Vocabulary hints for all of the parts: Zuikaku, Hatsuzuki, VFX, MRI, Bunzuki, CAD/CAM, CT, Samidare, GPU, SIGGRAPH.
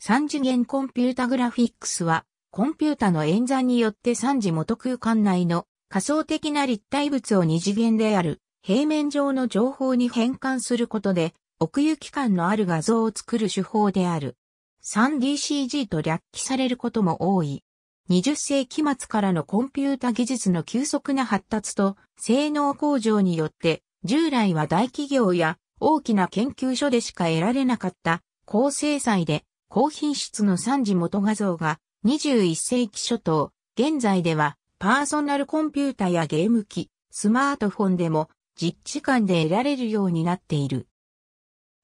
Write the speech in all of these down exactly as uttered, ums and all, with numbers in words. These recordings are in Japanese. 三次元コンピュータグラフィックスは、コンピュータの演算によって三次元空間内の仮想的な立体物を二次元である平面上の情報に変換することで、奥行き感のある画像を作る手法である。スリーディーシージー と略記されることも多い。にじゅっ世紀末からのコンピュータ技術の急速な発達と性能向上によって、従来は大企業や大きな研究所でしか得られなかった高精細で高品質の三次元画像がにじゅういっ世紀初頭、現在ではパーソナルコンピュータやゲーム機、スマートフォンでも実地間で得られるようになっている。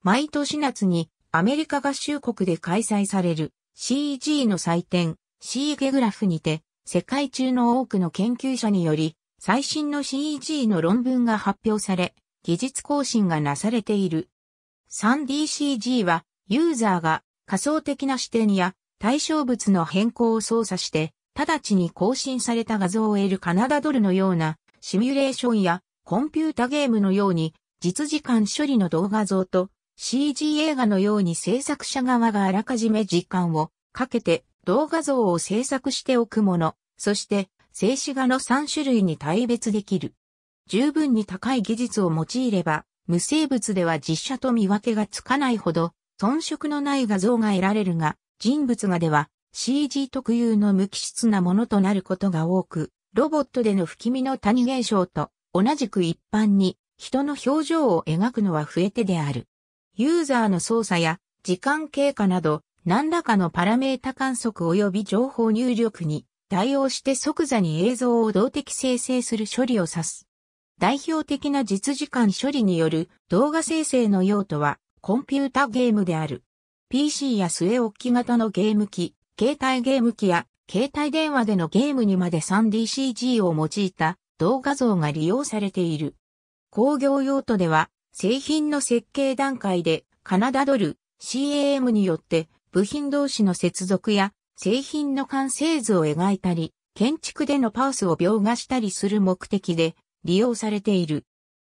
毎年夏にアメリカ合衆国で開催される シージー の祭典 シージー グラフにて世界中の多くの研究者により最新の シージー の論文が発表され技術更新がなされている。スリーディーシージー はユーザーが仮想的な視点や対象物の変更を操作して直ちに更新された画像を得るカナダドルのようなシミュレーションやコンピュータゲームのように実時間処理の動画像とシージー 映画のように制作者側があらかじめ時間をかけて動画像を制作しておくもの、そして静止画のさん種類に大別できる。十分に高い技術を用いれば、無生物では実写と見分けがつかないほど遜色のない画像が得られるが、人物画では シージー 特有の無機質なものとなることが多く、ロボットでの不気味の谷現象と同じく一般に人の表情を描くのは不得手である。ユーザーの操作や時間経過など何らかのパラメータ観測及び情報入力に対応して即座に映像を動的生成する処理を指す。代表的な実時間処理による動画生成の用途はコンピュータゲームである。ピーシー や据え置き型のゲーム機、携帯ゲーム機や携帯電話でのゲームにまで スリーディーシージー を用いた動画像が利用されている。工業用途では製品の設計段階でカナダドル シーエーエム によって部品同士の接続や製品の完成図を描いたり建築でのパースを描画したりする目的で利用されている。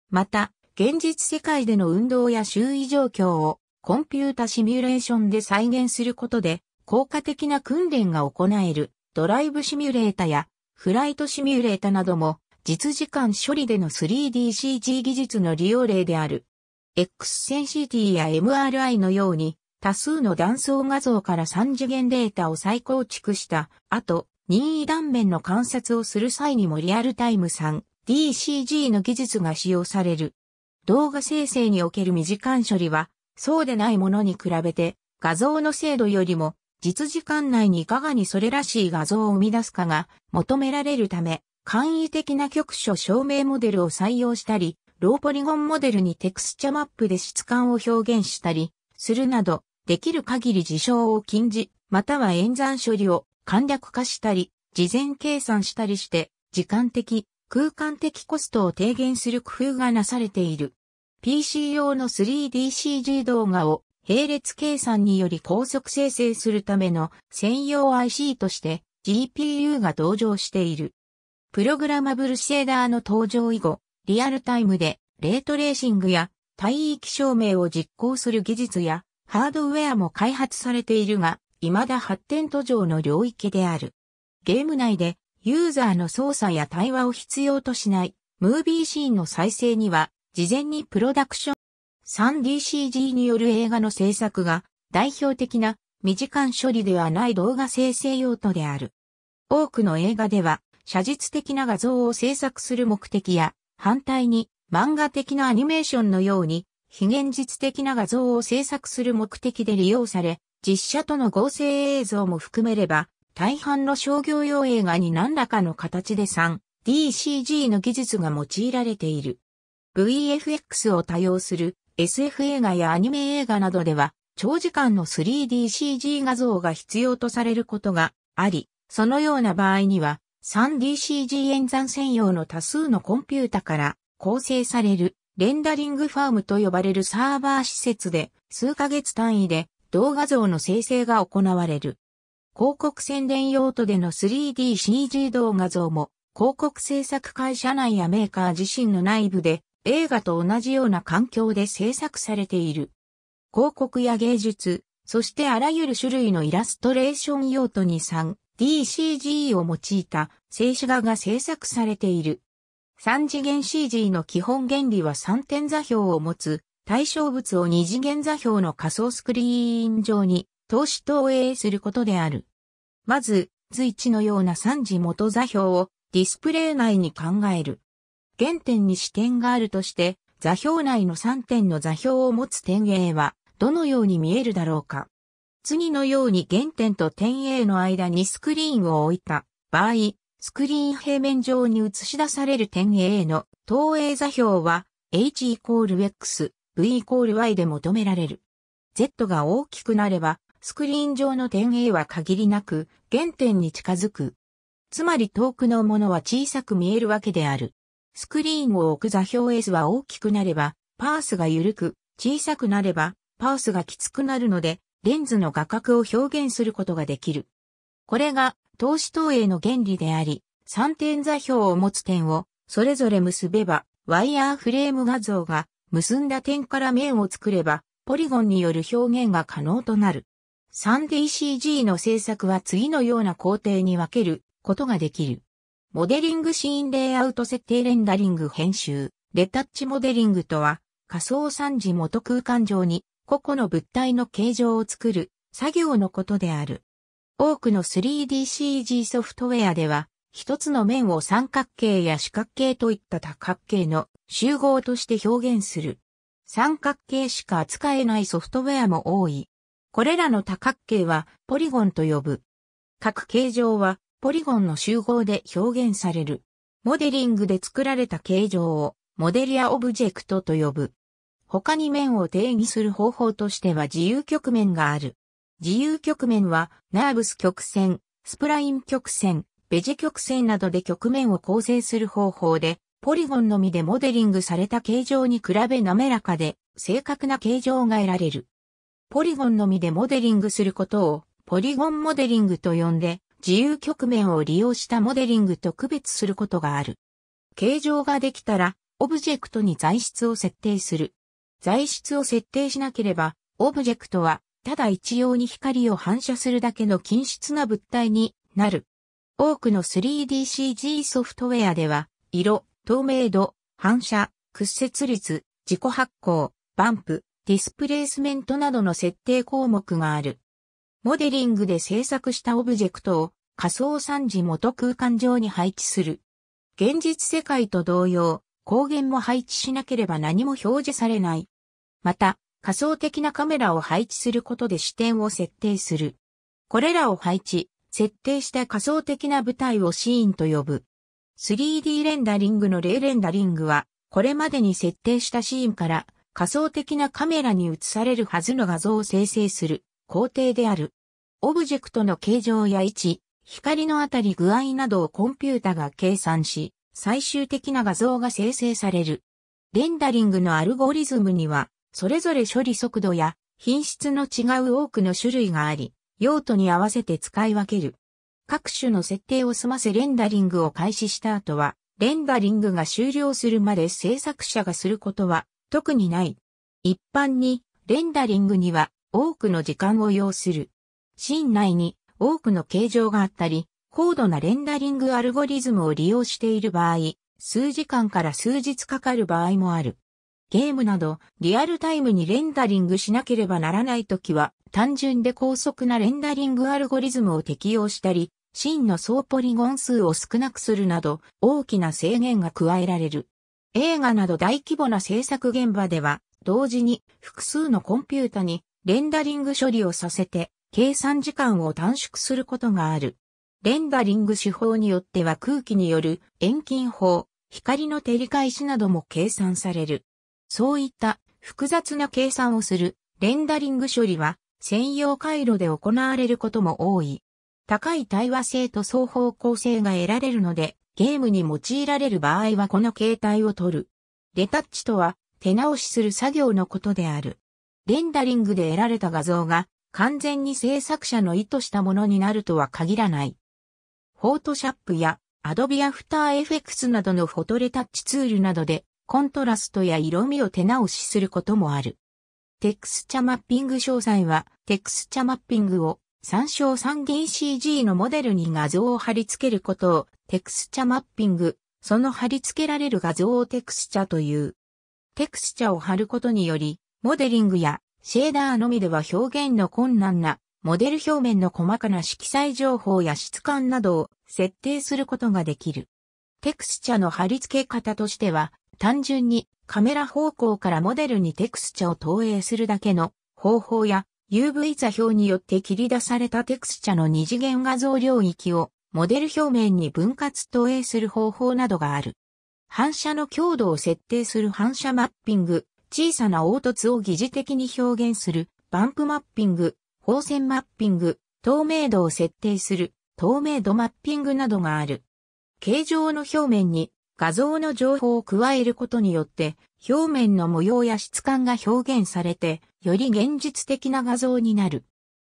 また現実世界での運動や周囲状況をコンピュータシミュレーションで再現することで効果的な訓練が行えるドライブシミュレータやフライトシミュレータなども実時間処理での スリーディーシージー 技術の利用例である。X線 シーティー や エムアールアイ のように多数の断層画像から三次元データを再構築した後、任意断面の観察をする際にもリアルタイム スリーディーシージー の技術が使用される。動画生成における未時間処理は、そうでないものに比べて画像の精度よりも実時間内にいかがにそれらしい画像を生み出すかが求められるため、簡易的な局所証明モデルを採用したり、ローポリゴンモデルにテクスチャマップで質感を表現したりするなど、できる限り事象を禁じ、または演算処理を簡略化したり、事前計算したりして、時間的、空間的コストを低減する工夫がなされている。ピーシー 用の スリーディーシージー 動画を並列計算により高速生成するための専用 アイシー として ジーピーユー が登場している。プログラマブルシェーダーの登場以後、リアルタイムでレートレーシングや帯域証明を実行する技術やハードウェアも開発されているが、未だ発展途上の領域である。ゲーム内でユーザーの操作や対話を必要としないムービーシーンの再生には、事前にプロダクション スリーディーシージー による映画の制作が代表的な未時間処理ではない動画生成用途である。多くの映画では、写実的な画像を制作する目的や、反対に漫画的なアニメーションのように、非現実的な画像を制作する目的で利用され、実写との合成映像も含めれば、大半の商業用映画に何らかの形で スリーディーシージー の技術が用いられている。ブイエフエックス を多用する エスエフ 映画やアニメ映画などでは、長時間の スリーディーシージー 画像が必要とされることがあり、そのような場合には、スリーディーシージー 演算専用の多数のコンピュータから構成されるレンダリングファームと呼ばれるサーバー施設で数ヶ月単位で動画像の生成が行われる。広告宣伝用途での スリーディーシージー 動画像も広告制作会社内やメーカー自身の内部で映画と同じような環境で制作されている。広告や芸術、そしてあらゆる種類のイラストレーション用途に スリーディーシージー を用いた静止画が制作されている。さん次元 シージー の基本原理はさん点座標を持つ対象物をに次元座標の仮想スクリーン上に透視投影することである。まず、図いちのようなさん次元座標をディスプレイ内に考える。原点に視点があるとして、座標内のさん点の座標を持つ点 A はどのように見えるだろうか。次のように原点と点 A の間にスクリーンを置いた場合、スクリーン平面上に映し出される点 A の投影座標は H イコール X、V イコール Y で求められる。Z が大きくなれば、スクリーン上の点 A は限りなく原点に近づく。つまり遠くのものは小さく見えるわけである。スクリーンを置く座標 S は大きくなれば、パースが緩く、小さくなれば、パースがきつくなるので、レンズの画角を表現することができる。これが、透視投影の原理であり、さん点座標を持つ点を、それぞれ結べば、ワイヤーフレーム画像が、結んだ点から面を作れば、ポリゴンによる表現が可能となる。スリーディーシージー の制作は次のような工程に分けることができる。モデリングシーンレイアウト設定レンダリング編集、レタッチモデリングとは、仮想さん次元空間上に個々の物体の形状を作る作業のことである。多くの スリーディーシージー ソフトウェアでは、一つの面を三角形や四角形といった多角形の集合として表現する。三角形しか扱えないソフトウェアも多い。これらの多角形はポリゴンと呼ぶ。各形状は、ポリゴンの集合で表現される。モデリングで作られた形状をモデルやオブジェクトと呼ぶ。他に面を定義する方法としては自由局面がある。自由局面はナーブス曲線、スプライン曲線、ベジ曲線などで局面を構成する方法で、ポリゴンのみでモデリングされた形状に比べ滑らかで正確な形状が得られる。ポリゴンのみでモデリングすることをポリゴンモデリングと呼んで、自由局面を利用したモデリングと区別することがある。形状ができたら、オブジェクトに材質を設定する。材質を設定しなければ、オブジェクトは、ただ一様に光を反射するだけの均質な物体になる。多くの スリーディーシージー ソフトウェアでは、色、透明度、反射、屈折率、自己発光、バンプ、ディスプレイスメントなどの設定項目がある。モデリングで制作したオブジェクトを仮想さん次元空間上に配置する。現実世界と同様、光源も配置しなければ何も表示されない。また、仮想的なカメラを配置することで視点を設定する。これらを配置、設定した仮想的な舞台をシーンと呼ぶ。スリーディー レンダリングの例レンダリングは、これまでに設定したシーンから仮想的なカメラに映されるはずの画像を生成する工程である。オブジェクトの形状や位置、光の当たり具合などをコンピュータが計算し、最終的な画像が生成される。レンダリングのアルゴリズムには、それぞれ処理速度や品質の違う多くの種類があり、用途に合わせて使い分ける。各種の設定を済ませレンダリングを開始した後は、レンダリングが終了するまで制作者がすることは特にない。一般に、レンダリングには、多くの時間を要する。シーン内に多くの形状があったり、高度なレンダリングアルゴリズムを利用している場合、数時間から数日かかる場合もある。ゲームなどリアルタイムにレンダリングしなければならないときは、単純で高速なレンダリングアルゴリズムを適用したり、シーンの総ポリゴン数を少なくするなど、大きな制限が加えられる。映画など大規模な制作現場では、同時に複数のコンピュータに、レンダリング処理をさせて、計算時間を短縮することがある。レンダリング手法によっては空気による遠近法、光の照り返しなども計算される。そういった複雑な計算をするレンダリング処理は専用回路で行われることも多い。高い対話性と双方向性が得られるので、ゲームに用いられる場合はこの形態を取る。レタッチとは手直しする作業のことである。レンダリングで得られた画像が完全に制作者の意図したものになるとは限らない。フォートショップやアドビアフターエフェクスなどのフォトレタッチツールなどでコントラストや色味を手直しすることもある。テクスチャマッピング詳細は、テクスチャマッピングを参照三元 シージー のモデルに画像を貼り付けることをテクスチャマッピング、その貼り付けられる画像をテクスチャという。テクスチャを貼ることにより、モデリングやシェーダーのみでは表現の困難なモデル表面の細かな色彩情報や質感などを設定することができる。テクスチャの貼り付け方としては、単純にカメラ方向からモデルにテクスチャを投影するだけの方法や ユーブイ 座標によって切り出されたテクスチャの二次元画像領域をモデル表面に分割投影する方法などがある。反射の強度を設定する反射マッピング、小さな凹凸を擬似的に表現するバンプマッピング、放線マッピング、透明度を設定する透明度マッピングなどがある。形状の表面に画像の情報を加えることによって表面の模様や質感が表現されてより現実的な画像になる。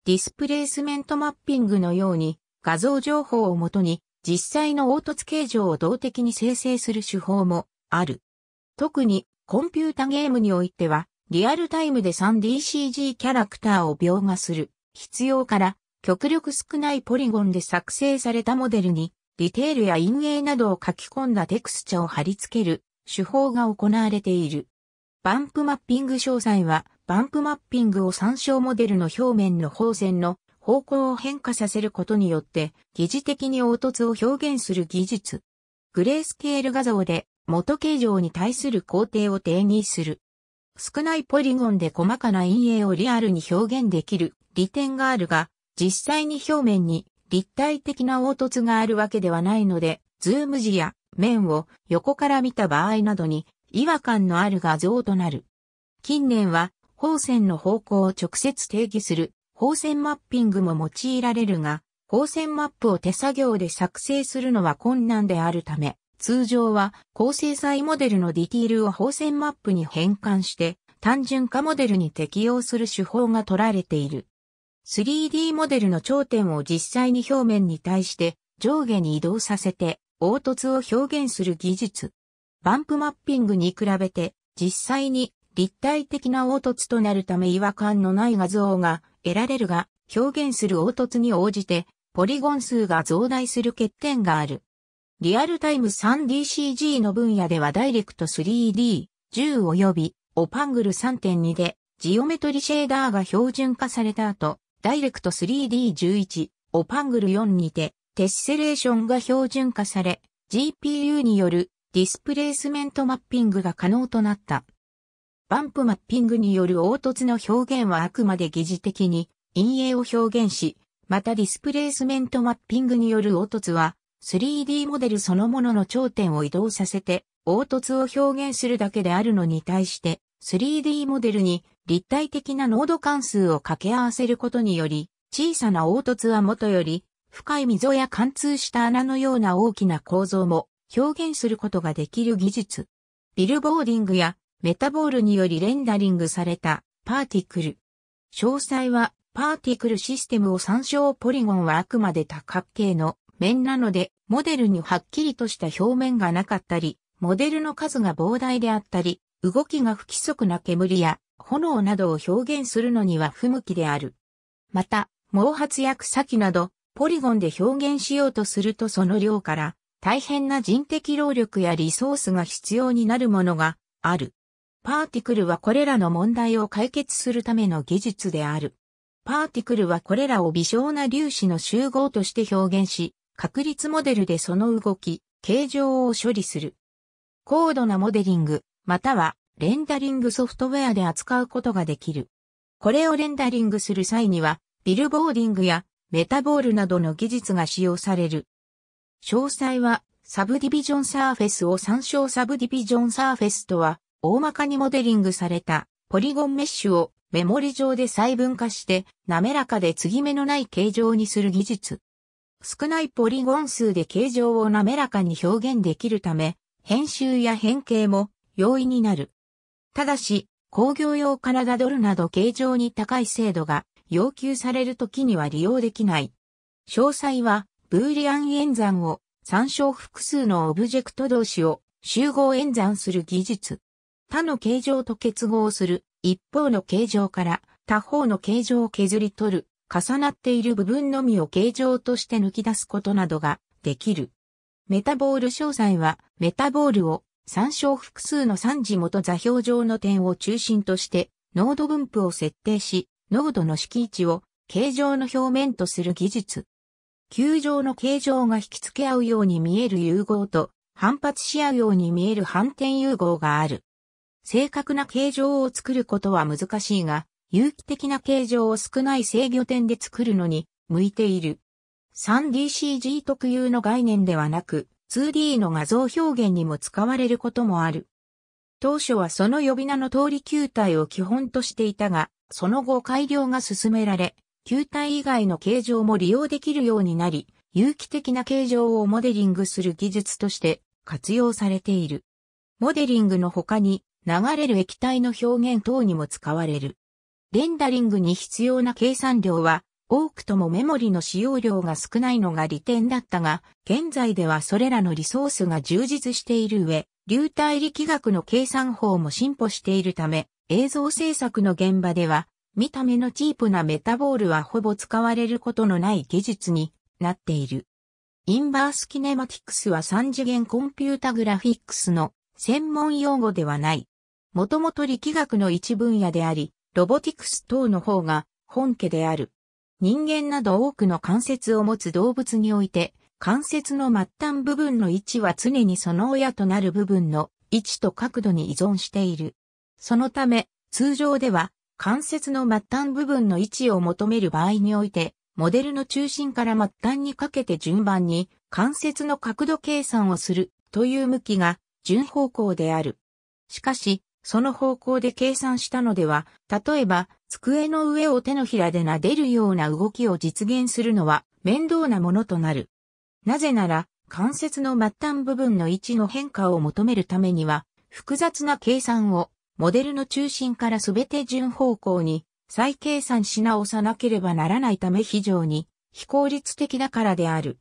ディスプレイスメントマッピングのように画像情報をもとに実際の凹凸形状を動的に生成する手法もある。特にコンピュータゲームにおいてはリアルタイムで スリーディーシージー キャラクターを描画する必要から極力少ないポリゴンで作成されたモデルにディテールや陰影などを書き込んだテクスチャを貼り付ける手法が行われている。バンプマッピング詳細は、バンプマッピングを参照モデルの表面の放線の方向を変化させることによって、擬似的に凹凸を表現する技術。グレースケール画像で元形状に対する工程を定義する。少ないポリゴンで細かな陰影をリアルに表現できる利点があるが、実際に表面に立体的な凹凸があるわけではないので、ズーム時や面を横から見た場合などに違和感のある画像となる。近年は、放線の方向を直接定義する放線マッピングも用いられるが、放線マップを手作業で作成するのは困難であるため、通常は高精細モデルのディティールを放線マップに変換して、単純化モデルに適用する手法が取られている。スリーディー モデルの頂点を実際に表面に対して上下に移動させて凹凸を表現する技術。バンプマッピングに比べて実際に立体的な凹凸となるため違和感のない画像が得られるが、表現する凹凸に応じてポリゴン数が増大する欠点がある。リアルタイム スリーディーシージー の分野ではダイレクト スリーディー じゅう及びオパングル さんてんに でジオメトリシェーダーが標準化された後、ダイレクト スリーディーじゅういち、オパングルよんにて、テッセレーションが標準化され、ジーピーユー によるディスプレイスメントマッピングが可能となった。バンプマッピングによる凹凸の表現はあくまで擬似的に陰影を表現し、またディスプレイスメントマッピングによる凹凸は、スリーディー モデルそのものの頂点を移動させて、凹凸を表現するだけであるのに対して、スリーディー モデルに立体的な濃度関数を掛け合わせることにより、小さな凹凸はもとより、深い溝や貫通した穴のような大きな構造も表現することができる技術。ビルボーディングやメタボールによりレンダリングされたパーティクル。詳細はパーティクルシステムを参照ポリゴンはあくまで多角形の面なので、モデルにはっきりとした表面がなかったり、モデルの数が膨大であったり、動きが不規則な煙や炎などを表現するのには不向きである。また、毛髪や草木など、ポリゴンで表現しようとするとその量から大変な人的労力やリソースが必要になるものがある。パーティクルはこれらの問題を解決するための技術である。パーティクルはこれらを微小な粒子の集合として表現し、確率モデルでその動き、形状を処理する。高度なモデリング。またはレンダリングソフトウェアで扱うことができる。これをレンダリングする際には、ビルボーディングやメタボールなどの技術が使用される。詳細は、サブディビジョンサーフェスを参照サブディビジョンサーフェスとは、大まかにモデリングされたポリゴンメッシュをメモリ上で細分化して、滑らかで継ぎ目のない形状にする技術。少ないポリゴン数で形状を滑らかに表現できるため、編集や変形も、容易になる。ただし、工業用カナダドルなど形状に高い精度が要求されるときには利用できない。詳細は、ブーリアン演算を参照複数のオブジェクト同士を集合演算する技術。他の形状と結合する一方の形状から他方の形状を削り取る、重なっている部分のみを形状として抜き出すことなどができる。メタボール詳細は、メタボールを参照複数の参事元座標上の点を中心として、濃度分布を設定し、濃度の式位置を形状の表面とする技術。球状の形状が引き付け合うように見える融合と、反発し合うように見える反転融合がある。正確な形状を作ることは難しいが、有機的な形状を少ない制御点で作るのに向いている。スリーディーシージー 特有の概念ではなく、ツーディー の画像表現にも使われることもある。当初はその呼び名の通り球体を基本としていたが、その後改良が進められ、球体以外の形状も利用できるようになり、有機的な形状をモデリングする技術として活用されている。モデリングの他に流れる液体の表現等にも使われる。レンダリングに必要な計算量は多くともメモリの使用量が少ないのが利点だったが、現在ではそれらのリソースが充実している上、流体力学の計算法も進歩しているため、映像制作の現場では見た目のチープなメタボールはほぼ使われることのない技術になっている。インバースキネマティクスは三次元コンピュータグラフィックスの専門用語ではない。もともと力学の一分野であり、ロボティクス等の方が本家である。人間など多くの関節を持つ動物において、関節の末端部分の位置は常にその親となる部分の位置と角度に依存している。そのため、通常では関節の末端部分の位置を求める場合において、モデルの中心から末端にかけて順番に関節の角度計算をするという向きが順方向である。しかし、その方向で計算したのでは、例えば机の上を手のひらで撫でるような動きを実現するのは面倒なものとなる。なぜなら、関節の末端部分の位置の変化を求めるためには、複雑な計算をモデルの中心からすべて順方向に再計算し直さなければならないため非常に非効率的だからである。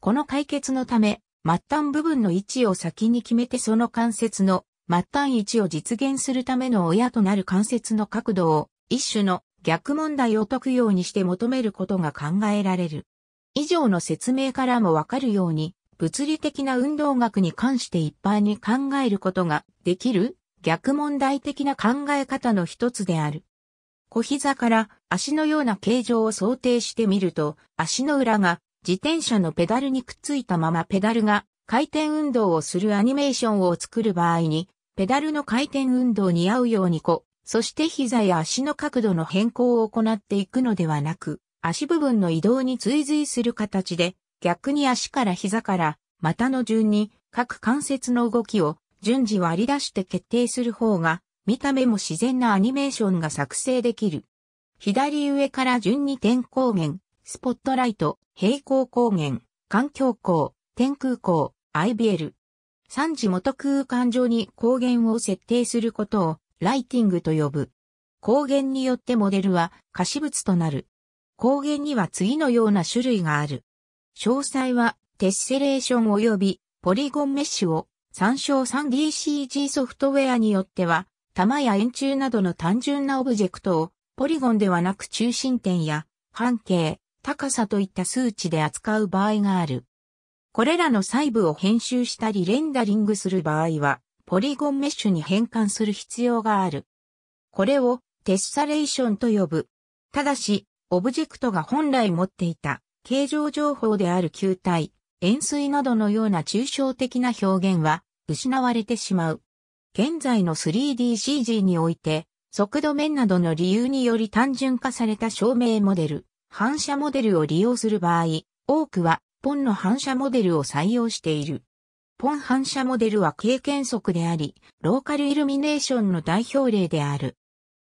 この解決のため、末端部分の位置を先に決めてその関節の末端位置を実現するための親となる関節の角度を一種の逆問題を解くようにして求めることが考えられる。以上の説明からもわかるように、物理的な運動学に関して一般に考えることができる逆問題的な考え方の一つである。小膝から足のような形状を想定してみると、足の裏が自転車のペダルにくっついたままペダルが回転運動をするアニメーションを作る場合に、ペダルの回転運動に合うようにこう、そして膝や足の角度の変更を行っていくのではなく、足部分の移動に追随する形で、逆に足から膝から股の順に各関節の動きを順次割り出して決定する方が、見た目も自然なアニメーションが作成できる。左上から順に点光源、スポットライト、平行光源、環境光、天空光、アイビーエル。参事元空間上に光源を設定することをライティングと呼ぶ。光源によってモデルは可視物となる。光源には次のような種類がある。詳細はテッセレーション及びポリゴンメッシュを参照 スリーディーシージー ソフトウェアによっては、玉や円柱などの単純なオブジェクトをポリゴンではなく中心点や半径、高さといった数値で扱う場合がある。これらの細部を編集したりレンダリングする場合はポリゴンメッシュに変換する必要がある。これをテッサレーションと呼ぶ。ただし、オブジェクトが本来持っていた形状情報である球体、円錐などのような抽象的な表現は失われてしまう。現在の スリーディーシージー において、速度面などの理由により単純化された照明モデル、反射モデルを利用する場合、多くはポンの反射モデルを採用している。ポン反射モデルは経験則であり、ローカルイルミネーションの代表例である。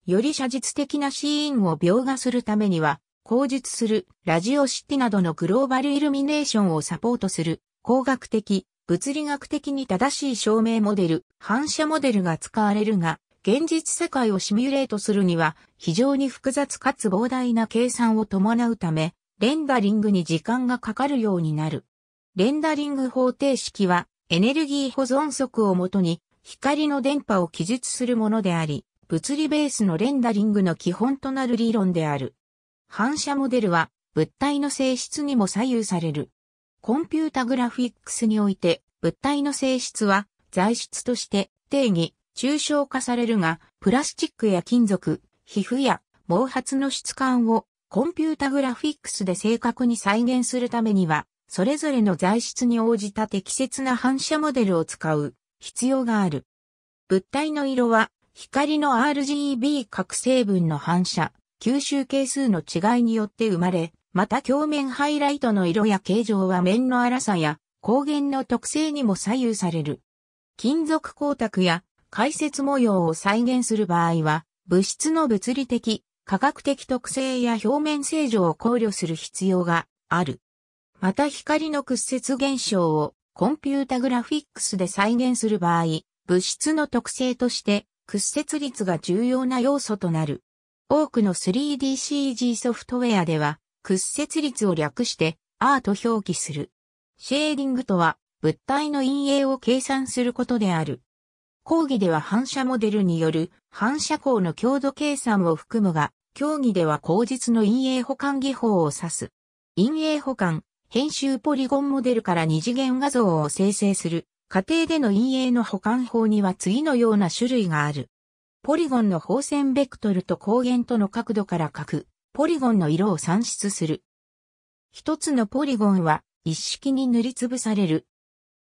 より写実的なシーンを描画するためには、後述するラジオシティなどのグローバルイルミネーションをサポートする工学的、物理学的に正しい照明モデル、反射モデルが使われるが、現実世界をシミュレートするには非常に複雑かつ膨大な計算を伴うため、レンダリングに時間がかかるようになる。レンダリング方程式はエネルギー保存則をもとに光の電波を記述するものであり、物理ベースのレンダリングの基本となる理論である。反射モデルは物体の性質にも左右される。コンピュータグラフィックスにおいて物体の性質は材質として定義、抽象化されるが、プラスチックや金属、皮膚や毛髪の質感をコンピュータグラフィックスで正確に再現するためには、それぞれの材質に応じた適切な反射モデルを使う必要がある。物体の色は光の アールジービー 各成分の反射、吸収係数の違いによって生まれ、また鏡面ハイライトの色や形状は面の粗さや光源の特性にも左右される。金属光沢や回折模様を再現する場合は、物質の物理的、化学的特性や表面清浄を考慮する必要がある。また光の屈折現象をコンピュータグラフィックスで再現する場合、物質の特性として屈折率が重要な要素となる。多くの スリーディーシージー ソフトウェアでは屈折率を略してアーと表記する。シェーディングとは物体の陰影を計算することである。講義では反射モデルによる反射光の強度計算を含むが、競技では後述の陰影補完技法を指す。陰影補完、編集ポリゴンモデルから二次元画像を生成する。過程での陰影の補完法には次のような種類がある。ポリゴンの放線ベクトルと光源との角度から各ポリゴンの色を算出する。一つのポリゴンは一式に塗りつぶされる。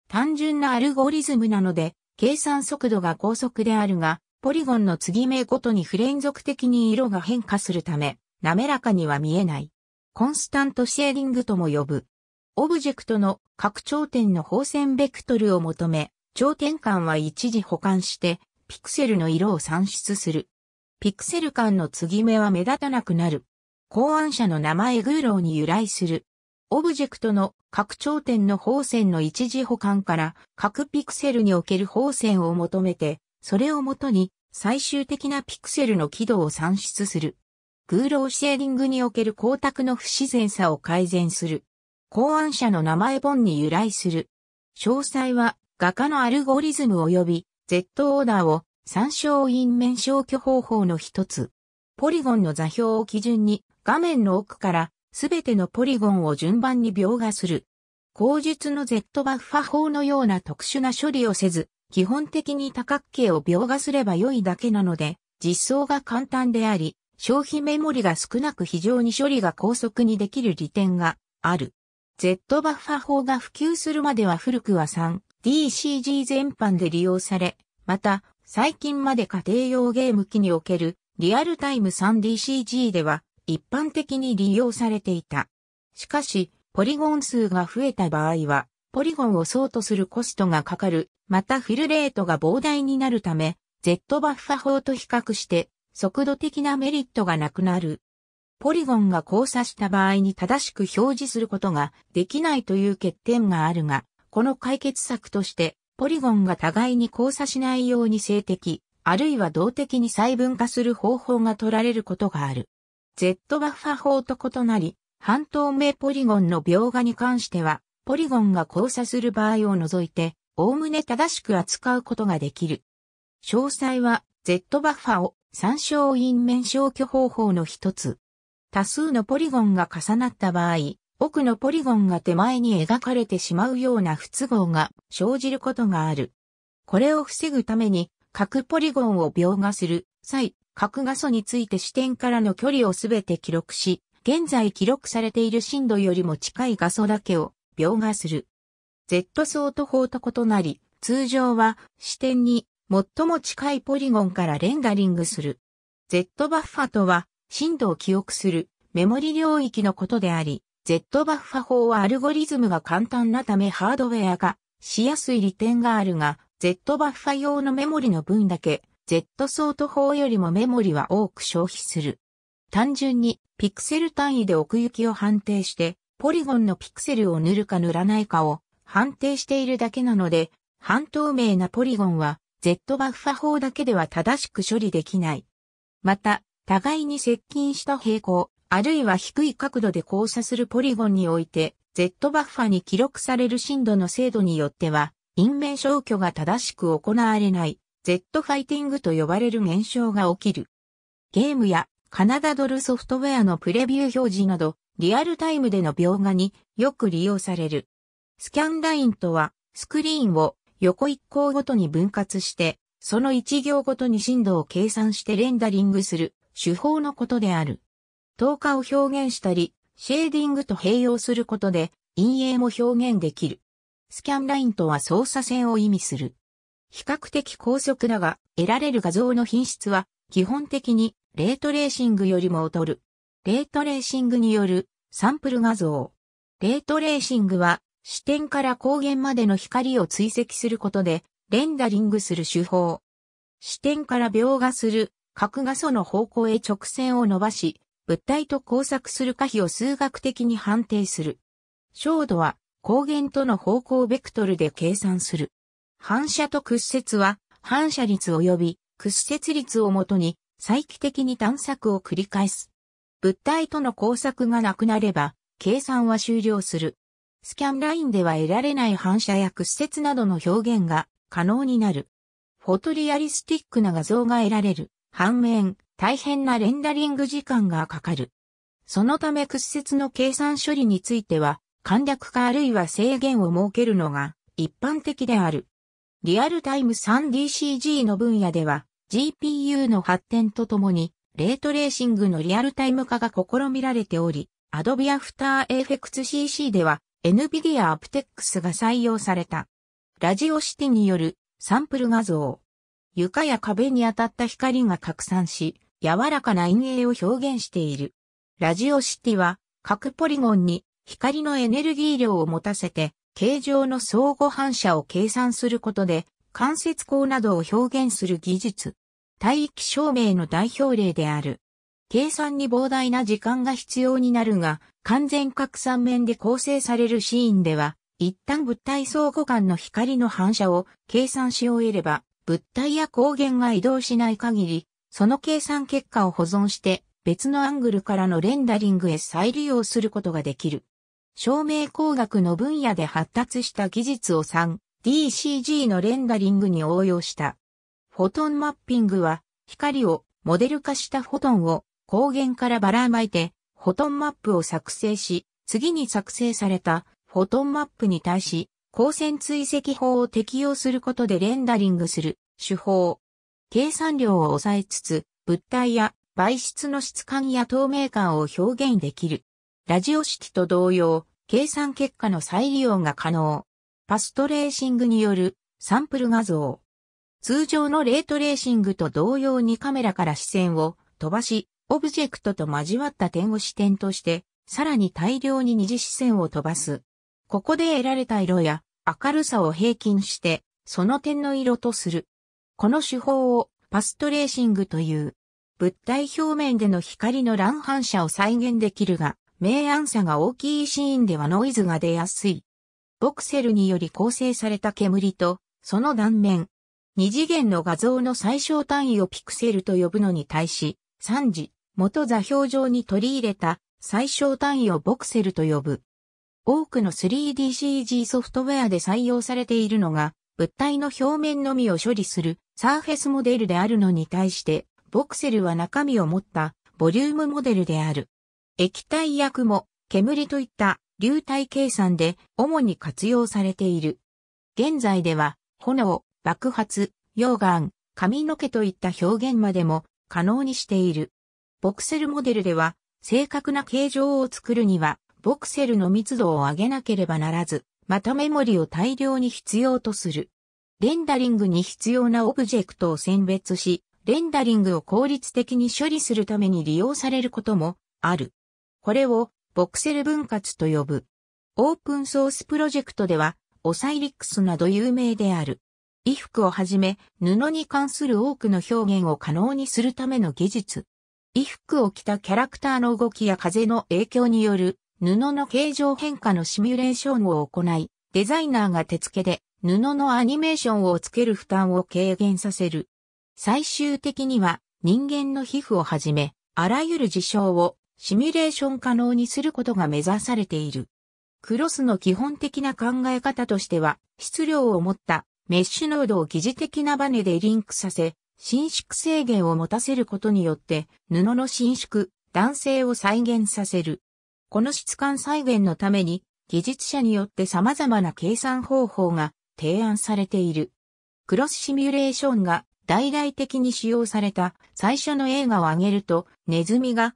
単純なアルゴリズムなので、計算速度が高速であるが、ポリゴンの継ぎ目ごとに不連続的に色が変化するため、滑らかには見えない。コンスタントシェーディングとも呼ぶ。オブジェクトの各頂点の放線ベクトルを求め、頂点間は一時補完して、ピクセルの色を算出する。ピクセル間の継ぎ目は目立たなくなる。考案者の名前グーローに由来する。オブジェクトの各頂点の放線の一時補完から各ピクセルにおける放線を求めて、それをもとに最終的なピクセルの輝度を算出する。グーローシェーディングにおける光沢の不自然さを改善する。考案者の名前ボンに由来する。詳細は画家のアルゴリズム及び Z オーダーを参照イン面消去方法の一つ。ポリゴンの座標を基準に画面の奥からすべてのポリゴンを順番に描画する。後述の Z バッファ法のような特殊な処理をせず、基本的に多角形を描画すれば良いだけなので、実装が簡単であり、消費メモリが少なく非常に処理が高速にできる利点がある。Z バッファ法が普及するまでは古くは スリーディーシージー 全般で利用され、また、最近まで家庭用ゲーム機におけるリアルタイム スリーディーシージー では、一般的に利用されていた。しかし、ポリゴン数が増えた場合は、ポリゴンをソートするコストがかかる、またフィルレートが膨大になるため、Z バッファ法と比較して、速度的なメリットがなくなる。ポリゴンが交差した場合に正しく表示することができないという欠点があるが、この解決策として、ポリゴンが互いに交差しないように静的、あるいは動的に細分化する方法が取られることがある。Z バッファ法と異なり、半透明ポリゴンの描画に関しては、ポリゴンが交差する場合を除いて、おおむね正しく扱うことができる。詳細は Z バッファを参照因面消去方法の一つ。多数のポリゴンが重なった場合、奥のポリゴンが手前に描かれてしまうような不都合が生じることがある。これを防ぐために、各ポリゴンを描画する際、各画素について視点からの距離をすべて記録し、現在記録されている深度よりも近い画素だけを描画する。Z ソート法と異なり、通常は視点に最も近いポリゴンからレンダリングする。Z バッファとは深度を記憶するメモリ領域のことであり、Z バッファ法はアルゴリズムが簡単なためハードウェアがしやすい利点があるが、Z バッファ用のメモリの分だけ、Z ソート法よりもメモリは多く消費する。単純にピクセル単位で奥行きを判定して、ポリゴンのピクセルを塗るか塗らないかを判定しているだけなので、半透明なポリゴンは Z バッファ法だけでは正しく処理できない。また、互いに接近した平行、あるいは低い角度で交差するポリゴンにおいて、Z バッファに記録される深度の精度によっては、因面消去が正しく行われない。Zファイティングと呼ばれる現象が起きる。ゲームやカナダドルソフトウェアのプレビュー表示など、リアルタイムでの描画によく利用される。スキャンラインとは、スクリーンを横一行ごとに分割して、その一行ごとに震度を計算してレンダリングする手法のことである。透過を表現したり、シェーディングと併用することで、陰影も表現できる。スキャンラインとは操作線を意味する。比較的高速だが、得られる画像の品質は、基本的にレートレーシングよりも劣る。レートレーシングによるサンプル画像。レートレーシングは、視点から光源までの光を追跡することで、レンダリングする手法。視点から描画する各画素の方向へ直線を伸ばし、物体と交錯する可否を数学的に判定する。照度は光源との方向ベクトルで計算する。反射と屈折は反射率及び屈折率をもとに再帰的に探索を繰り返す。物体との交錯がなくなれば計算は終了する。スキャンラインでは得られない反射や屈折などの表現が可能になる。フォトリアリスティックな画像が得られる。反面、大変なレンダリング時間がかかる。そのため屈折の計算処理については、簡略化あるいは制限を設けるのが一般的である。リアルタイム スリーディーシージー の分野では ジーピーユー の発展とともにレートレーシングのリアルタイム化が試みられており、Adobe After Effects シーシー では NVIDIA aptX が採用された。ラジオシティによるサンプル画像。床や壁に当たった光が拡散し、柔らかな陰影を表現している。ラジオシティは各ポリゴンに光のエネルギー量を持たせて、形状の相互反射を計算することで、間接光などを表現する技術。帯域照明の代表例である。計算に膨大な時間が必要になるが、完全拡散面で構成されるシーンでは、一旦物体相互間の光の反射を計算し終えれば、物体や光源が移動しない限り、その計算結果を保存して、別のアングルからのレンダリングへ再利用することができる。照明工学の分野で発達した技術を スリーディーシージー のレンダリングに応用した。フォトンマッピングは光をモデル化したフォトンを光源からばらまいてフォトンマップを作成し、次に作成されたフォトンマップに対し光線追跡法を適用することでレンダリングする手法。計算量を抑えつつ物体や媒質の質感や透明感を表現できる。ラジオシティと同様、計算結果の再利用が可能。パストレーシングによるサンプル画像。通常のレートレーシングと同様にカメラから視線を飛ばし、オブジェクトと交わった点を視点として、さらに大量に二次視線を飛ばす。ここで得られた色や明るさを平均して、その点の色とする。この手法をパストレーシングという。物体表面での光の乱反射を再現できるが、明暗差が大きいシーンではノイズが出やすい。ボクセルにより構成された煙と、その断面。二次元の画像の最小単位をピクセルと呼ぶのに対し、三次元座標上に取り入れた最小単位をボクセルと呼ぶ。多くの スリーディーシージー ソフトウェアで採用されているのが、物体の表面のみを処理するサーフェスモデルであるのに対して、ボクセルは中身を持ったボリュームモデルである。液体や雲、煙といった流体計算で主に活用されている。現在では炎、爆発、溶岩、髪の毛といった表現までも可能にしている。ボクセルモデルでは正確な形状を作るにはボクセルの密度を上げなければならず、またメモリを大量に必要とする。レンダリングに必要なオブジェクトを選別し、レンダリングを効率的に処理するために利用されることもある。これをボクセル分割と呼ぶ。オープンソースプロジェクトではオサイリックスなど有名である。衣服をはじめ布に関する多くの表現を可能にするための技術。衣服を着たキャラクターの動きや風の影響による布の形状変化のシミュレーションを行い、デザイナーが手付けで布のアニメーションをつける負担を軽減させる。最終的には人間の皮膚をはじめあらゆる事象をシミュレーション可能にすることが目指されている。クロスの基本的な考え方としては、質量を持ったメッシュノードを疑似的なバネでリンクさせ、伸縮制限を持たせることによって、布の伸縮、弾性を再現させる。この質感再現のために、技術者によって様々な計算方法が提案されている。クロスシミュレーションが大々的に使用された最初の映画を挙げると、ネズミが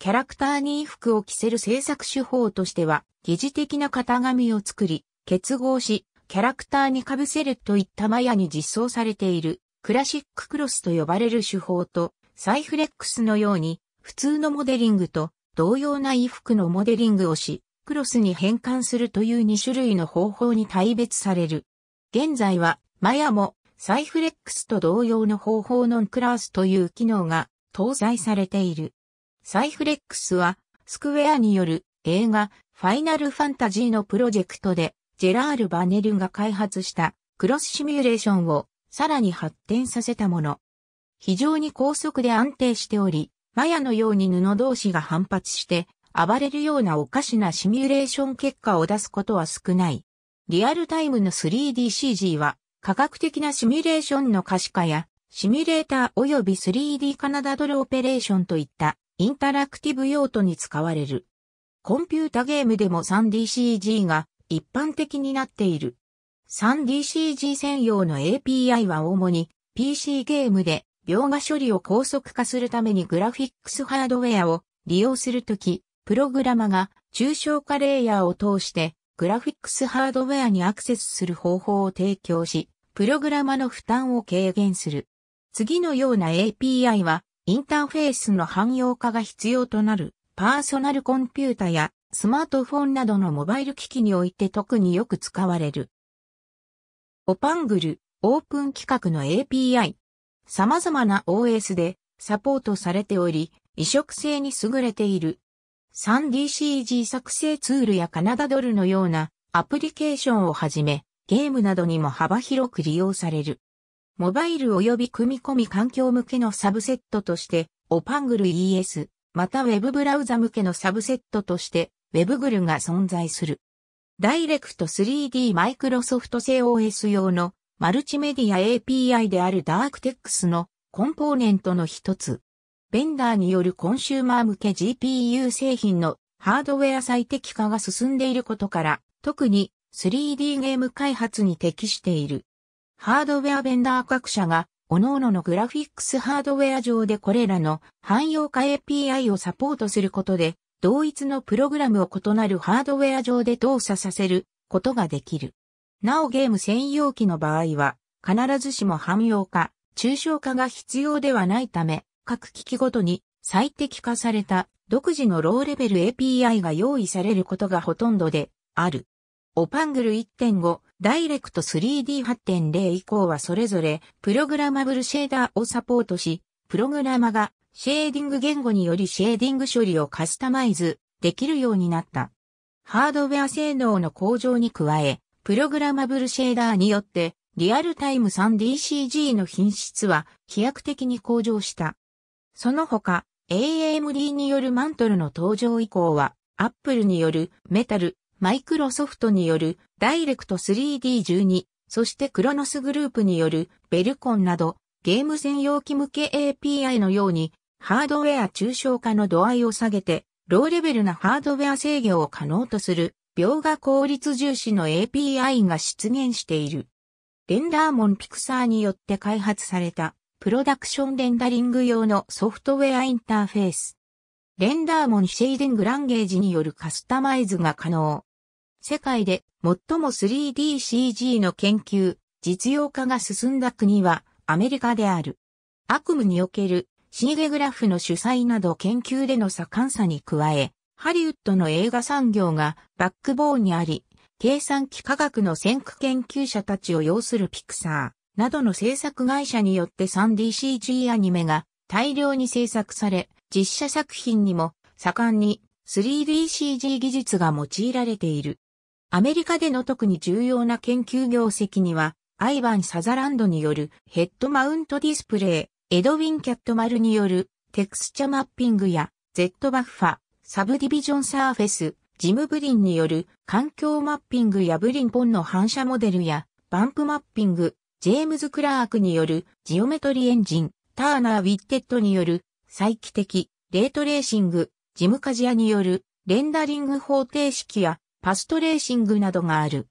キャラクターに衣服を着せる制作手法としては、疑似的な型紙を作り、結合し、キャラクターに被せるといったマヤに実装されているクラシッククロスと呼ばれる手法と、サイフレックスのように、普通のモデリングと同様な衣服のモデリングをし、クロスに変換するというに種類の方法に大別される。現在は、マヤもサイフレックスと同様の方法ノンクラスという機能が搭載されている。サイフレックスは、スクウェアによる映画ファイナルファンタジーのプロジェクトで、ジェラール・バネルが開発したクロスシミュレーションをさらに発展させたもの。非常に高速で安定しており、マヤのように布同士が反発して暴れるようなおかしなシミュレーション結果を出すことは少ない。リアルタイムの スリーディーシージー は科学的なシミュレーションの可視化やシミュレーター及び スリーディー カナダドルオペレーションといったインタラクティブ用途に使われる。コンピュータゲームでも スリーディーシージー が一般的になっている。スリーディーシージー 専用の エーピーアイ は主に ピーシー ゲームで描画処理を高速化するためにグラフィックスハードウェアを利用するとき、プログラマが抽象化レイヤーを通してグラフィックスハードウェアにアクセスする方法を提供し、プログラマの負担を軽減する。次のような エーピーアイ はインターフェースの汎用化が必要となるパーソナルコンピュータやスマートフォンなどのモバイル機器において特によく使われる。オパングル、オープン規格の エーピーアイ。様々な オーエス でサポートされており、移植性に優れている。スリーディーシージー 作成ツールやカナダドルのようなアプリケーションをはじめ、ゲームなどにも幅広く利用される。モバイル及び組み込み環境向けのサブセットとして、Opangle イーエス、また Web ブラウザ向けのサブセットとして、WebGL が存在する。ダイレクトスリーディー マイクロソフト製 オーエス 用のマルチメディア エーピーアイ である DarkTex のコンポーネントの一つ。ベンダーによるコンシューマー向け ジーピーユー 製品のハードウェア最適化が進んでいることから、特に スリーディー ゲーム開発に適している。ハードウェアベンダー各社が、各々のグラフィックスハードウェア上でこれらの汎用化 エーピーアイ をサポートすることで、同一のプログラムを異なるハードウェア上で動作させることができる。なおゲーム専用機の場合は、必ずしも汎用化、抽象化が必要ではないため、各機器ごとに最適化された独自のローレベル エーピーアイ が用意されることがほとんどである。Opangle いってんご、ダイレクトスリーディー はちてんゼロ 以降はそれぞれプログラマブルシェーダーをサポートし、プログラマがシェーディング言語によりシェーディング処理をカスタマイズできるようになった。ハードウェア性能の向上に加え、プログラマブルシェーダーによって、リアルタイム スリーディーシージー の品質は飛躍的に向上した。その他、エーエムディー によるマントルの登場以降は、Apple によるメタル、マイクロソフトによるダイレクトスリーディーじゅうに、そしてクロノスグループによるベルコンなど、ゲーム専用機向け エーピーアイ のように、ハードウェア抽象化の度合いを下げて、ローレベルなハードウェア制御を可能とする。描画効率重視の エーピーアイ が出現している。レンダーモンピクサーによって開発されたプロダクションレンダリング用のソフトウェアインターフェース。レンダーモンシェーディングランゲージによるカスタマイズが可能。世界で最も スリーディーシージー の研究、実用化が進んだ国はアメリカである。悪夢におけるシーゲグラフの主催など研究での盛んさに加え、ハリウッドの映画産業がバックボーンにあり、計算機科学の先駆研究者たちを擁するピクサーなどの制作会社によって スリーディーシージー アニメが大量に制作され、実写作品にも盛んに スリーディーシージー 技術が用いられている。アメリカでの特に重要な研究業績には、アイヴァン・サザランドによるヘッドマウントディスプレイ、エドウィン・キャットマルによるテクスチャマッピングや Z バッファ、サブディビジョンサーフェス、ジム・ブリンによる環境マッピングやブリンポンの反射モデルやバンプマッピング、ジェームズ・クラークによるジオメトリエンジン、ターナー・ウィッテッドによる再帰的、レートレーシング、ジム・カジアによるレンダリング方程式やパストレーシングなどがある。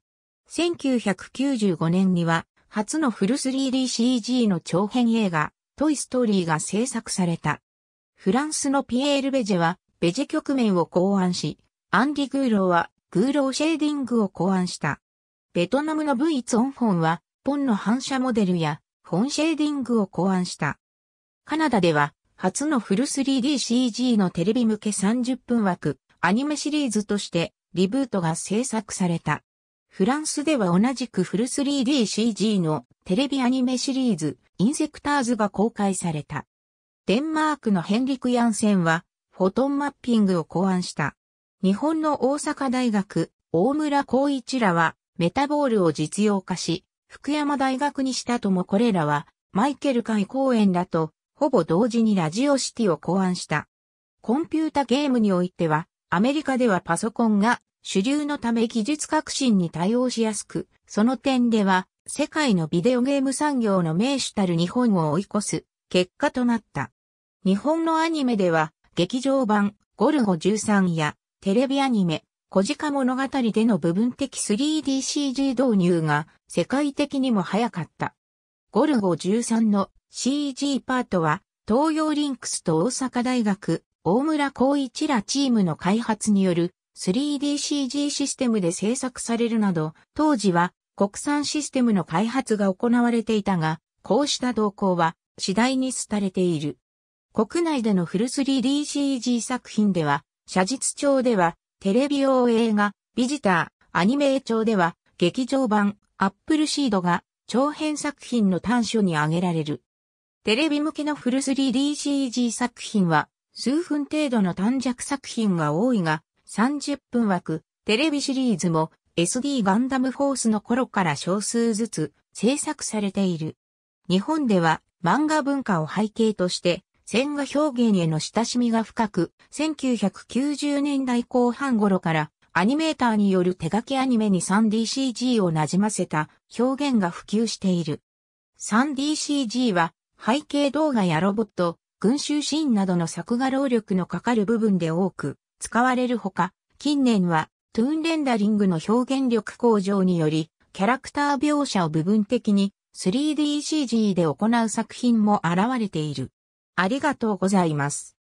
せんきゅうひゃくきゅうじゅうごねんには初のフル スリーディーシージー の長編映画、トイ・ストーリーが制作された。フランスのピエール・ベジェは、ベジェ局面を考案し、アンディ・グーローは、グーローシェーディングを考案した。ベトナムのブイ・ツォンフォンは、ポンの反射モデルや、フォンシェーディングを考案した。カナダでは、初のフル スリーディーシージー のテレビ向けさんじゅっぷん枠、アニメシリーズとして、リブートが制作された。フランスでは同じくフル スリーディーシージー のテレビアニメシリーズ、インセクターズが公開された。デンマークのヘンリク・ヤンセンは、フォトンマッピングを考案した。日本の大阪大学、大村光一らは、メタボールを実用化し、福山大学にしたともこれらは、マイケル・カイ・コーエンらと、ほぼ同時にラジオシティを考案した。コンピュータゲームにおいては、アメリカではパソコンが主流のため技術革新に対応しやすく、その点では、世界のビデオゲーム産業の名手たる日本を追い越す結果となった。日本のアニメでは、劇場版、ゴルゴじゅうさんや、テレビアニメ、小鹿物語での部分的 スリーディーシージー 導入が、世界的にも早かった。ゴルゴじゅうさんの シージー パートは、東洋リンクスと大阪大学、大村光一らチームの開発による スリーディーシージー システムで制作されるなど、当時は国産システムの開発が行われていたが、こうした動向は次第に廃れている。国内でのフル スリーディーシージー 作品では、写実調では、テレビ用映画、ビジター、アニメ調では、劇場版、アップルシードが、長編作品の短所に挙げられる。テレビ向けのフル スリーディーシージー 作品は、数分程度の短尺作品が多いが、さんじゅっぷん枠、テレビシリーズも、エスディー ガンダムフォースの頃から少数ずつ制作されている。日本では、漫画文化を背景として、線画表現への親しみが深く、せんきゅうひゃくきゅうじゅうねんだいこう半頃からアニメーターによる手書きアニメに スリーディーシージー をなじませた表現が普及している。スリーディーシージー は背景動画やロボット、群衆シーンなどの作画労力のかかる部分で多く使われるほか、近年はトゥーンレンダリングの表現力向上により、キャラクター描写を部分的に スリーディーシージー で行う作品も現れている。ありがとうございます。